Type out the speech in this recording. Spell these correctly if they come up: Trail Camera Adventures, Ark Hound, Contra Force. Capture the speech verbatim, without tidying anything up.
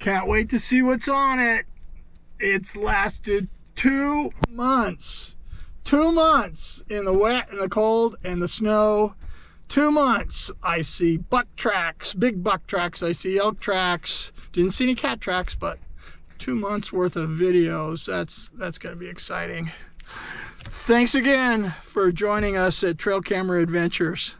Can't wait to see what's on it. It's lasted two months. Two months in the wet and the cold and the snow. Two months. I see buck tracks, big buck tracks. I see elk tracks. Didn't see any cat tracks, but two months worth of videos. That's, that's gonna be exciting. Thanks again for joining us at Trail Camera Adventures.